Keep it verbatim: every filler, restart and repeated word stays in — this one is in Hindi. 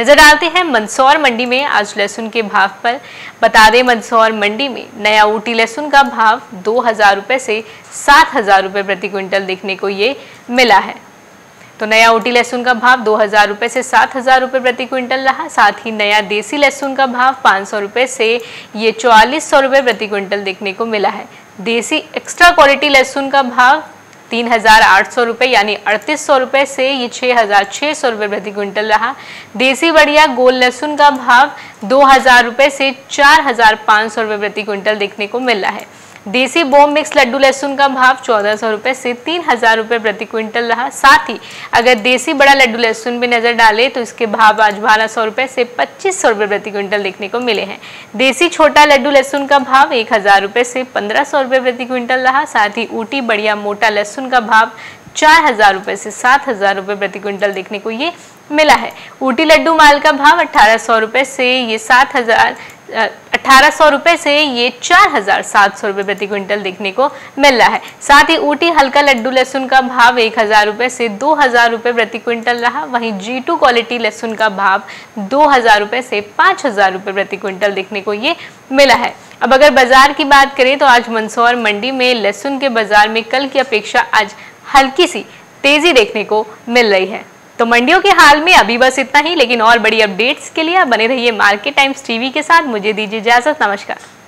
नजर डालते हैं मंसौर मंडी में आज लहसुन के भाव पर। बता दें मंसौर मंडी में नया ऊटी लहसुन का भाव दो हजार रुपये से सात हजार रुपये प्रति क्विंटल देखने को ये मिला है। तो नया ऊटी लहसुन का भाव दो हजार रुपये से सात हजार रुपये प्रति क्विंटल रहा। साथ ही नया देसी लहसुन का भाव पाँच सौ रुपये से ये चौवालीस सौ रुपये प्रति क्विंटल देखने को मिला है। देसी एक्स्ट्रा क्वालिटी लहसुन का भाव तीन हज़ार आठ सौ रुपये यानी अड़तीस सौ रुपये से ये छः हज़ार छः सौ रुपये प्रति क्विंटल रहा। देसी बढ़िया गोल लहसुन का भाव दो हज़ार रुपये से चार हज़ार पाँच सौ रुपये प्रति क्विंटल देखने को मिल रहा है। देसी बोम मिक्स लड्डू लहसुन का भाव चौदह सौ रुपये से तीन हज़ार रुपये प्रति क्विंटल रहा। साथ ही अगर देसी बड़ा लड्डू लहसुन भी नज़र डाले तो इसके भाव आज बारह सौ रुपये से पच्चीस सौ रुपये प्रति क्विंटल देखने को मिले हैं। देसी छोटा लड्डू लहसुन का भाव एक हज़ार रुपये से पंद्रह सौ रुपये प्रति क्विंटल रहा। साथ ही ऊटी बढ़िया मोटा लहसुन का भाव चार हज़ार रुपये से सात हज़ार रुपये प्रति क्विंटल देखने को ये मिला है। ऊटी लड्डू माल का भाव अट्ठारह सौ रुपये से ये सात हज़ार अठारह सौ रुपये से ये चार हज़ार सात सौ रुपये प्रति क्विंटल देखने को मिल रहा है। साथ ही ऊटी हल्का लड्डू लहसुन का भाव एक हज़ार रुपये से दो हज़ार रुपये प्रति क्विंटल रहा। वहीं जी टू क्वालिटी लहसुन का भाव दो हज़ार रुपये से पाँच हज़ार रुपये प्रति क्विंटल देखने को ये मिला है। अब अगर बाजार की बात करें तो आज मंदसौर मंडी में लहसुन के बाजार में कल की अपेक्षा आज हल्की सी तेज़ी देखने को मिल रही है। तो मंडियों के हाल में अभी बस इतना ही, लेकिन और बड़ी अपडेट्स के लिए आप बने रहिए मार्केट टाइम्स टीवी के साथ। मुझे दीजिए इजाजत, नमस्कार।